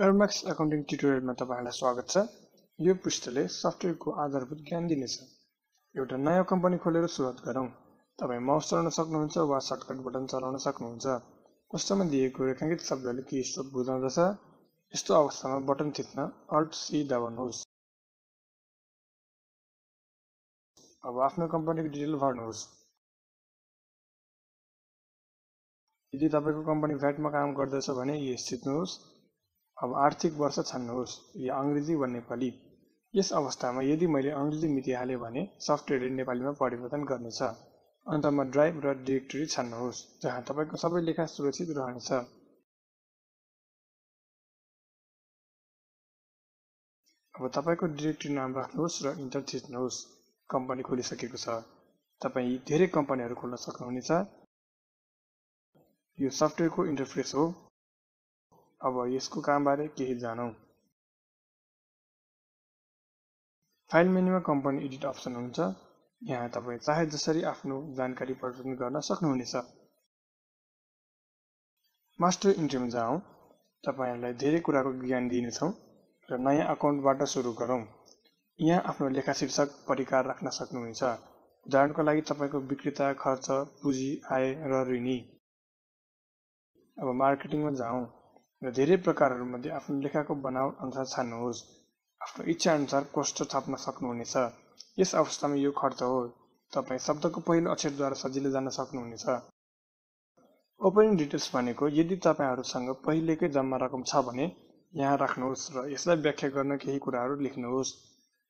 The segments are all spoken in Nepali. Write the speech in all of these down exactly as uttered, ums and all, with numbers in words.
AeromaX Accounting Tutorial में तपाईंलाई स्वागत छ। यो पृष्ठले सफ्टवेयरको आधारभूत ज्ञान दिनेछ। एउटा नयाँ कम्पनी खोलेर सुरुवात गरौँ। तपाई माउस चलाउन सक्नुहुन्छ वा सर्टकट बटन चलाउन सक्नुहुन्छ। पृष्ठमा दिएको रेखांकित शब्दले के स्टप बुझाउँदछ? यस्तो अवस्थामा बटन थिच्न Alt C दबाउनुहोस्। अब आफ्नो कम्पनीको डिटेल भर्नुहोस्। यदि तपाईको कम्पनी भ्याटमा काम गर्दैछ भने यस थिच्नुहोस्। अब आर्थिक वर्ष छान्नुहोस् या अंग्रेजी वा नेपाली। यस अवस्थामा यदि मैले अंग्रेजी मिति हाले भने सफ्टवेयरले नेपालीमा परिवर्तन गर्नेछ। अन्तमा ड्राइभ र डाइरेक्टरी छान्नुहोस् जहाँ तपाईको सबै लेखा सुरक्षित रहनेछ। अब तपाईको डाइरेक्टरी नाम राख्नुहोस् र इन्टर थिच्नुहोस्। कम्पनी खोलिसकेको छ। तपाई धेरै कम्पनीहरु खोल्न सक्नुहुनेछ। यो सफ्टवेयरको इन्टरफेस हो। अब यसको काम बारे केही जानौं। फाइल मेनुमा कम्पनी एडिट अप्सन हुन्छ। यहाँ तपाई चाहे जसरी आफ्नो जानकारी परिवर्तन गर्न सक्नुहुनेछ। मास्टर इन्ट्रीमा जाऔं। तपाईहरुलाई धेरै कुराको ज्ञान दिनेछौं र नयाँ अकाउन्टबाट सुरु गरौं। यहाँ आफ्नो लेखा शीर्षक परिकार राख्न सक्नुहुन्छ। उदाहरणको लागि तपाईको विक्रेता, खर्च, पुँजी, आय र ऋणी। अब मार्केटिङमा जाऔं। र धेरै प्रकारहरुमध्ये आफ्नो लेखाको बनावट अनुसार छान्नुहोस्। आफ्नो इच्छा अनुसार कोष्ठ छाप्न सक्नुहुनेछ। यस अवस्थामा यो खर्च हो। तपाई शब्दको पहिलो अक्षरद्वारा सजिलै जान्न सक्नुहुनेछ। ओपनिङ डिटेल्स भनेको यदि तपाईहरुसँग पहिलेकै जम्मा रकम छ भने यहाँ राख्नुहोस् र यसलाई व्याख्या गर्न केही कुराहरु लेख्नुहोस्।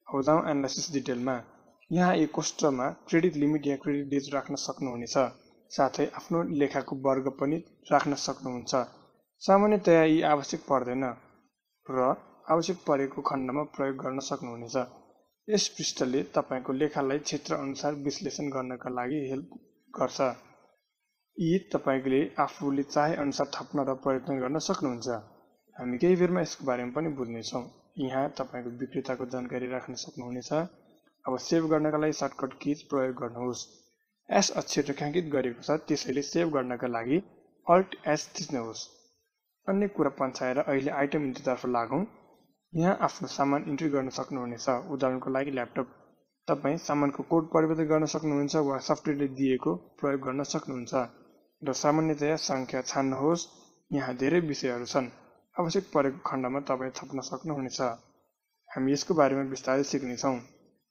अब जाऔं एनालाइसिस डिटेलमा। यहाँ यो कोष्ठमा क्रेडिट लिमिट या क्रेडिट डेज राख्न सक्नुहुनेछ। साथै आफ्नो लेखाको वर्ग पनि राख्न सक्नुहुन्छ। सामान्यतया यी आवश्यक पर्दैन र आवश्यक परेको खण्डमा प्रयोग गर्न सक्नुहुनेछ। यस पृष्ठले तपाईको लेखालाई क्षेत्र अनुसार विश्लेषण गर्नका लागि हेल्प गर्छ। यी तपाईले आफूले चाहे अनुसार थप्न र प्रयत्न गर्न सक्नुहुन्छ। हामी केही बेरमा यसको बारेमा पनि बुझ्ने छौं। यहाँ तपाईको विक्रेताको जानकारी राख्न सक्नुहुनेछ। अब सेभ गर्नका लागि सर्टकट की प्रयोग गर्नुहोस्। एस अक्षर रेखांकित गरेको छ, त्यसैले सेभ गर्नका लागि Alt S थिच्नुहोस्। अन्य कुरा पन्छाएर अहिले आइटम इन्ट्रीतर्फ लागौं। यहाँ आफ्नो सामान इन्ट्री गर्न सक्नुहुनेछ। उदाहरणको लागि ल्यापटप। तपाई सामानको कोड परिवर्तन गर्न सक्नुहुन्छ वा सफ्टवेयरले दिएको प्रयोग गर्न सक्नुहुन्छ। र सामान्यतया संख्या छान्नुहोस्। यहाँ धेरै विषयहरू छन्। आवश्यक परेको खण्डमा तपाई थप्न सक्नुहुनेछ। हामी यसको बारेमा विस्तारै सिक्ने छौं।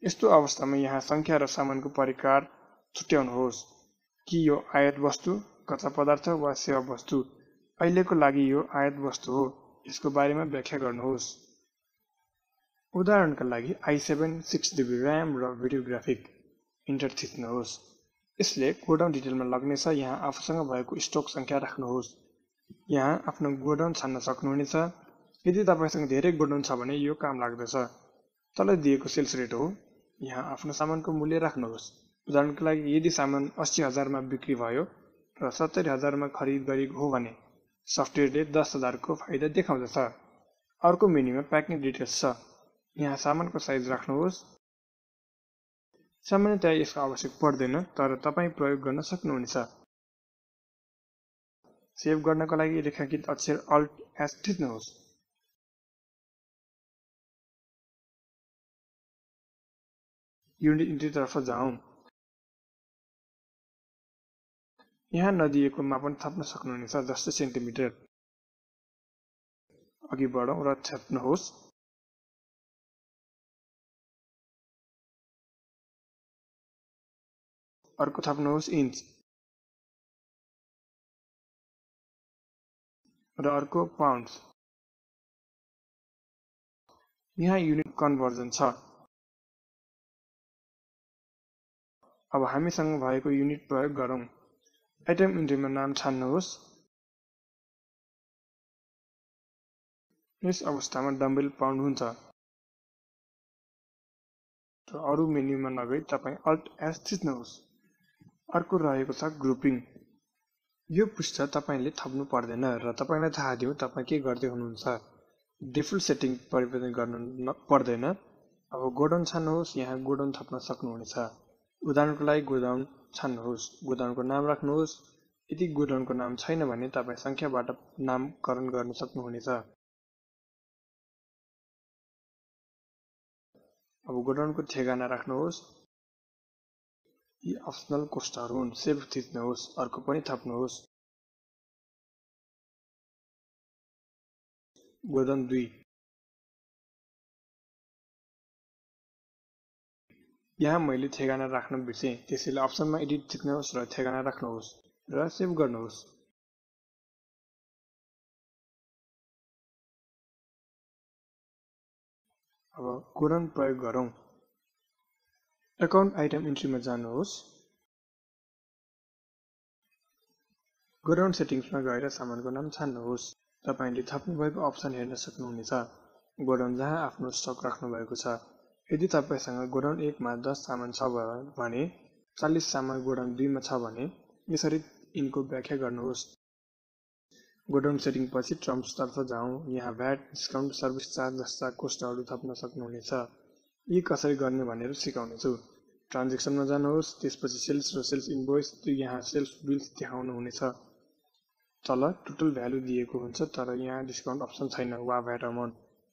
यस्तो अवस्थामा यहाँ संख्या र सामानको परिकार छुट्याउनुहोस् कि यो आयात वस्तु, कच्चा पदार्थ वा सेवा वस्तु। अहिलेको लागि यो आयात वस्तु हो। यसको बारेमा व्याख्या गर्नुहोस्। उदाहरणका लागि i seven six G B RAM र भिडियो ग्राफिक। इन्टर थिच्नुहोस्। यसले गोडाउन डिटेलमा लाग्नेछ। यहाँ आफूसँग भएको स्टक संख्या राख्नुहोस्। यहाँ आफ्नो गोडाउन छान्न सक्नुहुनेछ। यदि तपाईसँग धेरै गोडाउन छ भने यो काम लाग्दछ। तल दिएको सेल्स रेट हो। यहाँ आफ्नो सामानको मूल्य राख्नुहोस्। उदाहरणका लागि यदि सामान अस्सी हजार मा बिक्री भयो र सत्तरी हजार मा खरिद गरिएको हो भने सफ्टवेयरले दस हजार को फाइदा देखाउँदछ। अर्को मेनुमा प्याकिङ डिटेल्स छ। यहाँ सामानको साइज राख्नुहोस्। सामान्यतया यसको आवश्यक पर्दैन, तर तपाई प्रयोग गर्न सक्नुहुनेछ। सेभ गर्नका लागि रेखांकित अक्षर Alt S थिच्नुहोस्। युनिट इन्ट्रीतर्फ जाऔं। यहाँ नदिएको मापन थप्न सक्नुहुनेछ, जस्तै सेन्टिमिटर। अघि बढौं र छाप्नुहोस्। अर्को थप्नुहोस् इन्च र अर्को पाउन्ड। यहाँ युनिट कन्भर्जन छ। अब हामीसँग भएको युनिट प्रयोग गरौं। आइटम इन्ट्रीमा नाम छान्नुहोस्। यस अवस्थामा डम्बेल पाउन्ड हुन्छ। र अरु मेन्युमा नगई तपाई Alt S थिच्नुहोस्। अर्को रहेको छ ग्रुपिङ। यो पृष्ठ तपाईले थप्नु पर्दैन र तपाईलाई थाहा दियो तपाई के गर्दै हुनुहुन्छ। डिफल्ट सेटिङ परिवर्तन गर्नु पर्दैन। अब गोडाउन छान्नुहोस्। यहाँ गोडाउन थप्न सक्नुहुनेछ। उदाहरणको लागि गोडाउन छान्नुहोस्। गोडाउनको नाम राख्नुहोस्। यदि गोडाउनको नाम छैन भने तपाई संख्याबाट नामकरण गर्न सक्नुहुनेछ। अब गोडाउन को ठेगाना राख्नुहोस् यी अप्सनल कोष्ठहरू हुन् सेभ थिच्नुहोस् अर्को पनि थप्नुहोस् गोडाउन दुई यहाँ मैले ठेगाना राख्न बिर्से त्यसैले अप्सनमा एडिट थिच्नुहोस् र ठेगाना राख्नुहोस् र सेभ गर्नुहोस् अब गोडाउन प्रयोग गरौँ अकाउन्ट आइटम इन्ट्रीमा जानुहोस् गोडाउन सेटिङ्समा गएर सामानको नाम छान्नुहोस् तपाईले थप्नु भएको अप्सन हेर्न सक्नुहुनेछ गोडाउन जहाँ आफ्नो स्टक राख्नु भएको छ यदि तपाईसँग गोडाउन एक मा दस सामान छ भने चालीस सामान गोडाउन दुई मा छ भने यसरी यिनको व्याख्या गर्नुहोस् गोडाउन सेटिङ पछि टर्म्स तर्फ जाऊ यहाँ भ्याट डिस्काउन्ट सर्भिस चार्ज जस्ता कोष्ठहरू थप्न सक्नुहुनेछ यी कसरी गर्ने भनेर सिकाउनेछु ट्रान्ज्याक्सनमा जानुहोस् त्यसपछि सेल्स र सेल्स इन्भोइस यहाँ सेल्स बिल्स देखाउनु हुनेछ तल टोटल भ्यालु दिएको हुन्छ तर यहाँ डिस्काउन्ट अप्सन छैन वा भ्याट अमाउन्ट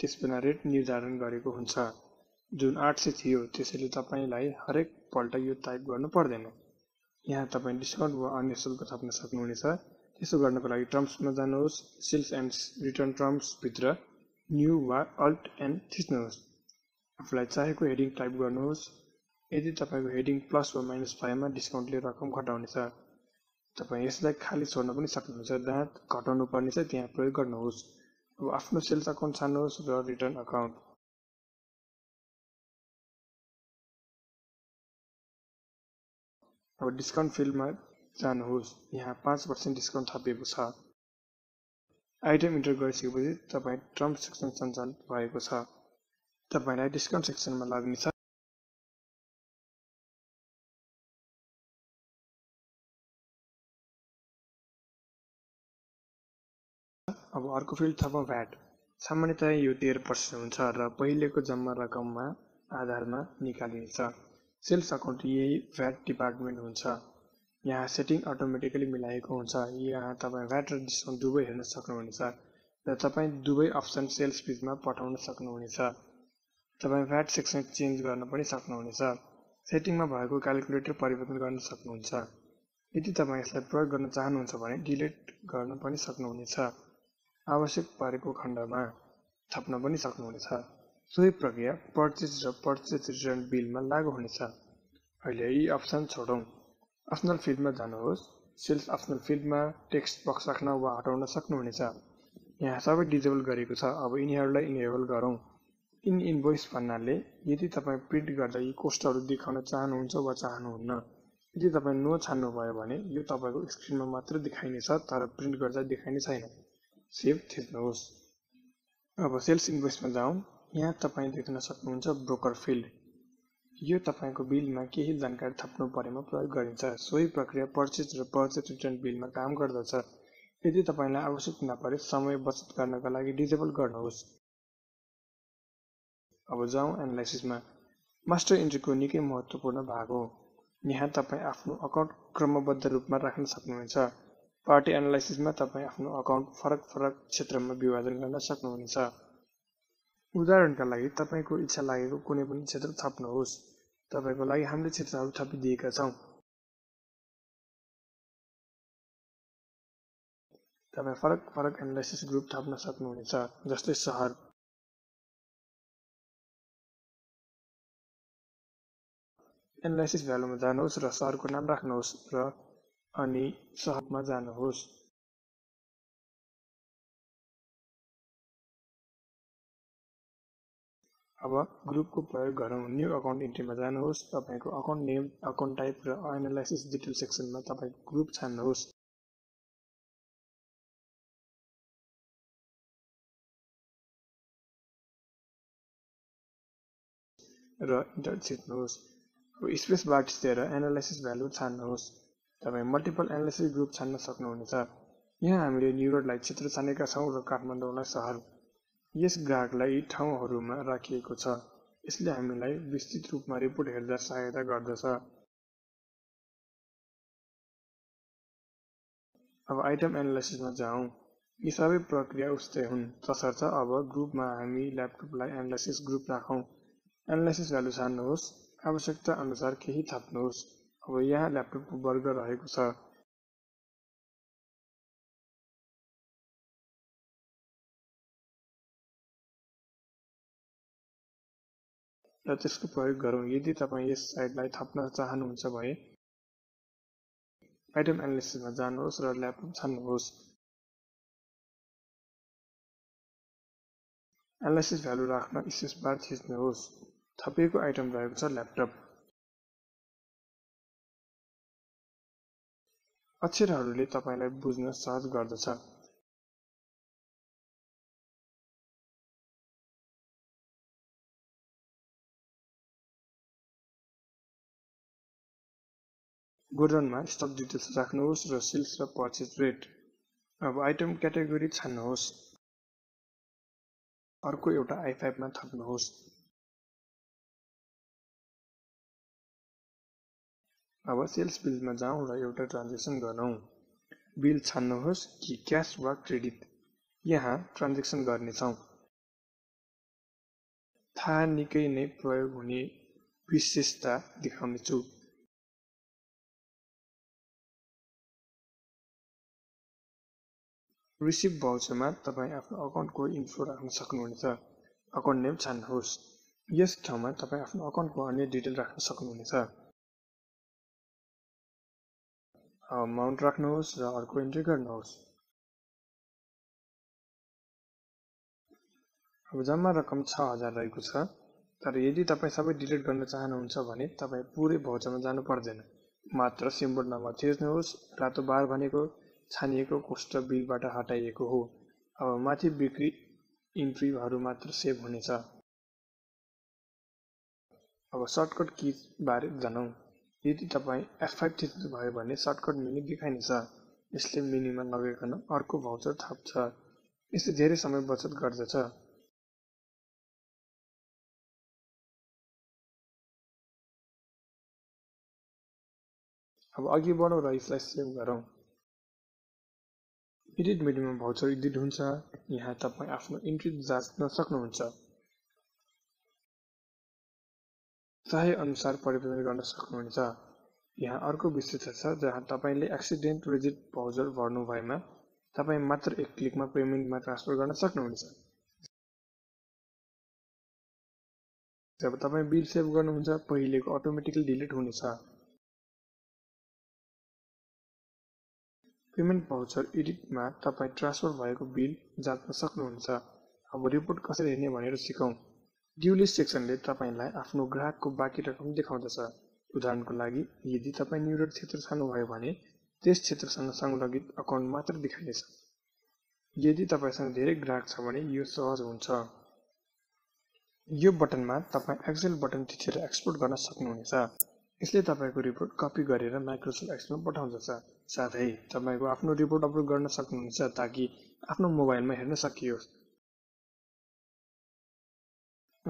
त्यसबेला रेट निर्धारण गरेको हुन्छ जुन आठ सय थियो त्यसैले तपाईलाई हरेक पल्ट यो टाइप गर्नु पर्दैन यहाँ तपाई डिस्काउन्ट वा अन्य शुल्क थप्न सक्नुहुनेछ त्यसो गर्नको लागि टर्म्समा जानुहोस् सेल्स एन्ड रिटर्न टर्म्स भित्र न्यू वा अल्ट एन थिच्नुहोस् आफूलाई चाहेको हेडिङ टाइप गर्नुहोस् यदि तपाईको हेडिङ प्लस वा माइनस फाइभ मा डिस्काउन्टले रकम घटाउनेछ तपाई यसलाई खाली छोड्न पनि सक्नुहुन्छ जहाँ घटाउनु पर्ने छ त्यहाँ प्रयोग गर्नुहोस् अब आफ्नो सेल्स अकाउन्ट छान्नुहोस् र रिटर्न अकाउन्ट अब डिस्काउन्ट फिल्डमा जानुहोस् यहाँ पाँच प्रतिशत डिस्काउन्ट थपिएको छ आइटम इन्टर गरिसकेपछि तपाई टर्म सेक्सन सञ्चालन भएको छ तपाईलाई डिस्काउन्ट सेक्सनमा लाग्नेछ अब अर्को फिल्ड थप भ्याट सामान्यतया यो तेह्र प्रतिशत हुन्छ र पहिलेको जम्मा रकममा आधारमा निकालिन्छ सेल्स अकाउन्ट यही भ्याट डिपार्टमेन्ट हुन्छ यहाँ सेटिङ अटोमेटिकली मिलाएको हुन्छ यहाँ तपाई भ्याट र डिस्काउन्ट दुवै हेर्न सक्नुहुनेछ र तपाई दुवै अप्सन सेल्स पेजमा पठाउन सक्नुहुनेछ तपाई भ्याट सेक्सन चेन्ज गर्न पनि सक्नुहुनेछ सेटिङमा भएको क्याल्कुलेटर परिवर्तन गर्न सक्नुहुन्छ यदि तपाई यसलाई प्रयोग गर्न चाहनुहुन्छ भने डिलिट गर्न पनि सक्नुहुनेछ आवश्यक परेको खण्डमा थप्न पनि सक्नुहुनेछ सोही प्रक्रिया पर्चेज र पर्चेज रिटर्न बिलमा लागू हुनेछ अहिले यी अप्सन छोडौं अप्सनल फिल्डमा जानुहोस् सेल्स अप्सनल फिल्डमा टेक्स्ट बक्स राख्न वा हटाउन सक्नुहुनेछ यहाँ सबै डिसेबल गरेको छ अब यिनीहरूलाई इनेबल गरौं इन इन्भोइस भन्नाले यदि तपाई प्रिन्ट गर्दा यी कोष्ठहरू देखाउन चाहनुहुन्छ वा चाहनुहुन्न यदि तपाई नो छान्नुभयो भने यो तपाईको स्क्रिनमा मात्र देखाइनेछ तर प्रिन्ट गर्दा देखाइने छैन सेभ थिच्नुहोस् अब सेल्स इन्भोइसमा जाऊ यहाँ तपाई देख्न सक्नुहुन्छ ब्रोकर फिल्ड यो तपाईको बिलमा केही जानकारी थप्नु परेमा प्रयोग गरिन्छ सोही प्रक्रिया पर्चेज र पर्चेज रिटर्न बिलमा काम गर्दछ यदि तपाईलाई आवश्यक नपरे समय बचत गर्नका लागि डिसेबल गर्नुहोस् अब जाऊ एनालाइसिसमा मास्टर इन्ट्रीको निकै महत्त्वपूर्ण भाग हो यहाँ तपाई आफ्नो अकाउन्ट क्रमबद्ध रूपमा राख्न सक्नुहुन्छ पार्टी एनालाइसिसमा तपाई आफ्नो अकाउन्ट फरक फरक क्षेत्रमा विभाजन गर्न सक्नुहुनेछ उदाहरणका लागि तपाईको इच्छा लागेको कुनै पनि क्षेत्र थप्नुहोस् तपाईको लागि हामीले क्षेत्रहरू थपिदिएका छौं तपाई फरक फरक एनालाइसिस ग्रुप थप्न सक्नुहुनेछ जस्तै शहर एनालाइसिस भ्यालुमा जानुहोस् र शहरको नाम राख्नुहोस् र अनि सहरमा जानुहोस् अब ग्रुपको प्रयोग गरौँ न्यू अकाउन्ट इन्ट्रीमा जानुहोस् तपाईको अकाउन्ट नेम अकाउन्ट टाइप र एनालाइसिस डिटेल सेक्सनमा तपाईको ग्रुप छान्नुहोस् error intercept rows. So space bar थिचेर analysis value छान्नुहोस्. तपाई multiple analysis group छान्न सक्नुहुन्छ. यहाँ हामीले न्युरोडलाई क्षेत्र छानेका छौं र काठमाडौँलाई शहर. यस ग्राफलाई ठाउँहरूमा राखिएको छ. यसले हामीलाई विस्तृत रूपमा रिपोर्ट हेर्दा सहायता गर्दछ. अब आइटम एनालाइसिसमा जाऊ. यी सबै प्रक्रिया उस्तै हुन्. तसर्थ अब ग्रुपमा हामी ल्यापटपलाई एनालाइसिस ग्रुप राखौं. एनालाइसिस भ्यालु छान्नुहोस्. आवश्यकता अनुसार केही थप्नुहोस्. अब यहाँ ल्यापटपको वर्ग रहेको छ. र त्यसको प्रयोग गरौं. यदि तपाईं यस साइडलाई थप्न चाहनुहुन्छ भए आइटम एनालाइसिसमा जानुहोस् र ल्यापटप छान्नुहोस्. एनालाइसिस भ्यालु राख्न स्पेस बार थिच्नुहोस्. थपेको आइटम रहेको छ ल्यापटप. अक्षरहरूले तपाईलाई बुझ्न सहज गर्दछ. गोडनमा स्टक डिटेल्स राख्नुहोस् र सेल्स र पर्चेज रेट. अब आइटम क्याटेगोरी छान्नुहोस्. अर्को एउटा आई फाइभ मा थप्नुहोस्. अब सेल्स बिलमा जाउँ र एउटा ट्रान्जेक्सन गरौँ. बिल छान्नुहोस् कि क्याश वा क्रेडिट. यहाँ ट्रान्जेक्सन गर्नेछौँ. थाहा निकै नै प्रयोग हुने विशेषता देखाउनेछु. रिसिभ भाउचरमा तपाईं आफ्नो अकाउन्टको इन्फो राख्न सक्नुहुनेछ. अकाउन्ट नेम छान्नुहोस्. यस ठाउँमा तपाईं आफ्नो अकाउन्टको अन्य डिटेल राख्न सक्नुहुनेछ. अमाउन्ट राख्नुहोस् र अर्को इन्ट्री गर्नुहोस्. अब जम्मा रकम छ हजार रहेको छ. तर यदि तपाईं सबै डिलिट गर्न चाहनुहुन्छ भने तपाईं पुरै भाउचरमा जानु पर्दैन. मात्र सिम्बोल नम्बर थिच्नुहोस्. रातो बार भनेको छानिएको कोष्ठ बिलबाट हटाइएको हो. अब माथि बिक्री इन्ट्रीहरू मात्र सेभ हुनेछ. अब सर्टकट की बारे जानौं. यदि तपाईं एफ फाइभ थिच्नु भयो भने सर्टकट मेनु देखाइनेछ. यसले मेनुमा नगइकन अर्को भाउचर थप्छ. यसले धेरै समय बचत गर्दछ. अब अघि बढौं र यसलाई सेभ गरौं. एडिट मेनुमा भाउचर एडिट हुन्छ. यहाँ तपाईं आफ्नो इन्ट्री जाँच्न सक्नुहुन्छ. चाहे अनुसार परिवर्तन गर्न सक्नुहुन्छ. यहाँ अर्को विशेषता छ जहाँ तपाईले एक्सिडेन्ट रिजिट भाउचर भर्नु भएमा तपाई मात्र एक क्लिकमा पेमेन्टमा ट्रान्सफर गर्न सक्नुहुन्छ. जब तपाई बिल सेभ गर्नुहुन्छ पहिलेको अटोमेटिकली डिलिट हुनेछ. पेमेन्ट भाउचर एडिटमा तपाई ट्रान्सफर भएको बिल जाँच्न सक्नुहुन्छ. अब रिपोर्ट कसरी हेर्ने भनेर सिकौं. ड्यू लिस्ट सेक्सनले तपाईलाई आफ्नो ग्राहकको बाँकी रकम देखाउँदछ. उदाहरणको लागि यदि तपाई न्युरोड क्षेत्र छान्नुभयो भने त्यस क्षेत्रसँग संलग्नित अकाउन्ट मात्र देखाइनेछ. यदि तपाईसँग धेरै ग्राहक छ भने यो सहज हुन्छ. यो बटनमा तपाई एक्सेल बटन थिचेर एक्सपोर्ट गर्न सक्नुहुनेछ. यसले तपाईको रिपोर्ट कपी गरेर माइक्रोसफ्ट एक्सेलमा पठाउँदछ. साथै तपाईको आफ्नो रिपोर्ट अपलोड गर्न सक्नुहुनेछ ताकि आफ्नो मोबाइलमा हेर्न सकियोस्.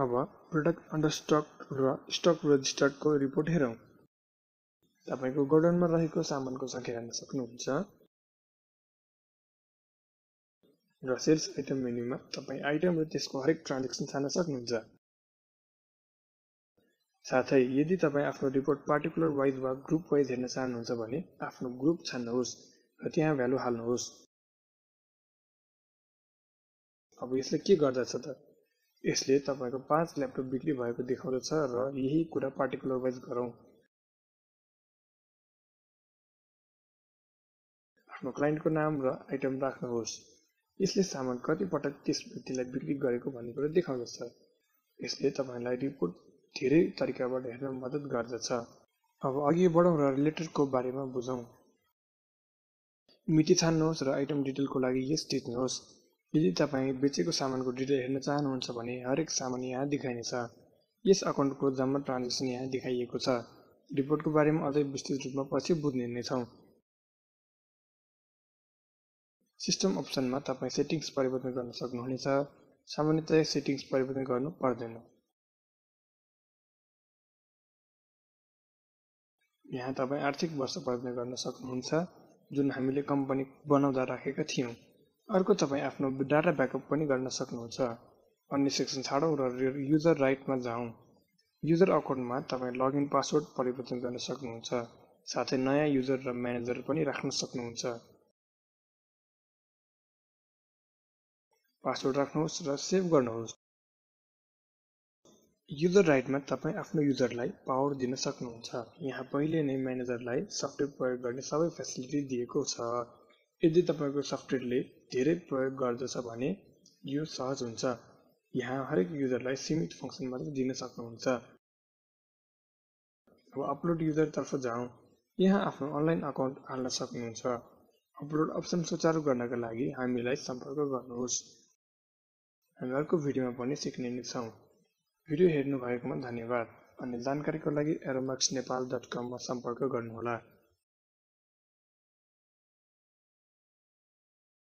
अब प्रोडक्ट अन्डर स्टक र स्टक रजिस्टर्ड को रिपोर्ट हेरौं. तपाईको गोडाउनमा रहेको सामानको संख्या हेर्न सक्नुहुन्छ. र सेल्स आइटम मेनुमा तपाई आइटम र त्यसको हरेक ट्रान्जेक्सन छान्न सक्नुहुन्छ. साथै यदि तपाई आफ्नो रिपोर्ट पार्टिकुलर वाइज वा ग्रुप वाइज हेर्न चाहनुहुन्छ भने आफ्नो ग्रुप छान्नुहोस् र त्यहाँ भ्यालु हाल्नुहोस्. अब यसले के गर्दछ त? यसले तपाईको पाँच ल्यापटप बिक्री भएको देखाउँदछ र यही कुरा पार्टिकुलर वाइज गरौं. आफ्नो क्लाइन्टको नाम र आइटम राख्नुहोस्. यसले सामान कति पटक त्यस व्यक्तिलाई बिक्री गरेको भन्ने कुरा देखाउँदछ. यसले तपाईलाई रिपोर्ट धेरै तरिकाबाट हेर्न मद्दत गर्दछ. अब अघि बढौं र रिलेटरको बारेमा बुझौं. मिति छान्नुहोस् र आइटम डिटेलको लागि यस थिच्नुहोस्. यदि तपाईं बेचेको सामानको डिटेल हेर्न चाहनुहुन्छ भने हरेक सामान यहाँ देखाइनेछ. यस अकाउन्टको जम्मा ट्रान्ज्याक्सन यहाँ देखाइएको छ। रिपोर्टको बारेमा अझै विस्तृत रूपमा पछि बुझ्ने नै छौं। सिस्टम अप्सनमा तपाई सेटिङ्स परिवर्तन गर्न सक्नुहुनेछ। सामान्यतया सेटिङ्स परिवर्तन गर्नु पर्दैन। यहाँ तपाई आर्थिक वर्ष परिवर्तन गर्न सक्नुहुन्छ जुन हामीले कम्पनी बनाउँदा राखेका थियौं। अर्को तपाई आफ्नो डाटा ब्याकअप पनि गर्न सक्नुहुन्छ। अन्य सेक्सन छाडौं र युजर राइटमा जाउँ। युजर अकाउन्टमा तपाई लगइन पासवर्ड परिवर्तन गर्न सक्नुहुन्छ। साथै नयाँ युजर र म्यानेजर पनि राख्न सक्नुहुन्छ। पासवर्ड राख्नुहोस् र सेभ गर्नुहोस्। युजर राइटमा तपाई आफ्नो युजरलाई पावर दिन सक्नुहुन्छ। यहाँ पहिले नै म्यानेजरलाई सफ्टवेयर प्रयोग गर्ने सबै फ्यासिलिटी दिएको छ। यदि तपाईको सफ्टवेयरले धेरै प्रयोग गर्दछ भने यो सहज हुन्छ। यहाँ हरेक युजरलाई सीमित फंक्सन मात्र दिन सक्नुहुन्छ। अब अपलोड युजर तर्फ जाऊ। यहाँ आफ्नो अनलाइन अकाउन्ट हाल्न सक्नुहुन्छ। अपलोड अप्सन सुचारु गर्नका लागि हामीलाई सम्पर्क गर्नुहोस्। हामी अर्को भिडियोमा पनि सिक्ने नै छौं। भिडियो हेर्नु भएकोमा धन्यवाद। अन्य जानकारीको लागि एरोमैक्स नेपाल डट कम मा सम्पर्क गर्नुहोला।